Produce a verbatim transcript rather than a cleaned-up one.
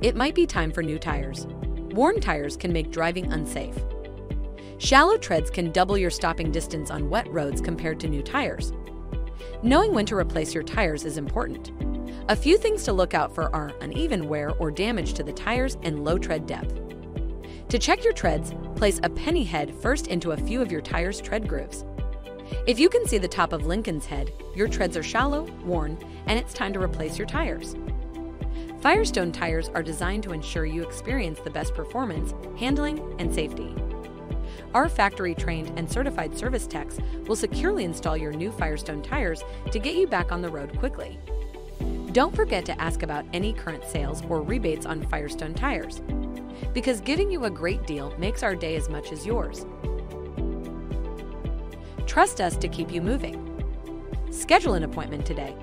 It might be time for new tires. Worn tires can make driving unsafe. Shallow treads can double your stopping distance on wet roads compared to new tires. Knowing when to replace your tires is important. A few things to look out for are uneven wear or damage to the tires and low tread depth. To check your treads, place a penny head first into a few of your tire's tread grooves. If you can see the top of Lincoln's head, your treads are shallow, worn, and it's time to replace your tires. Firestone tires are designed to ensure you experience the best performance, handling, and safety. Our factory-trained and certified service techs will securely install your new Firestone tires to get you back on the road quickly. Don't forget to ask about any current sales or rebates on Firestone tires, because giving you a great deal makes our day as much as yours. Trust us to keep you moving. Schedule an appointment today.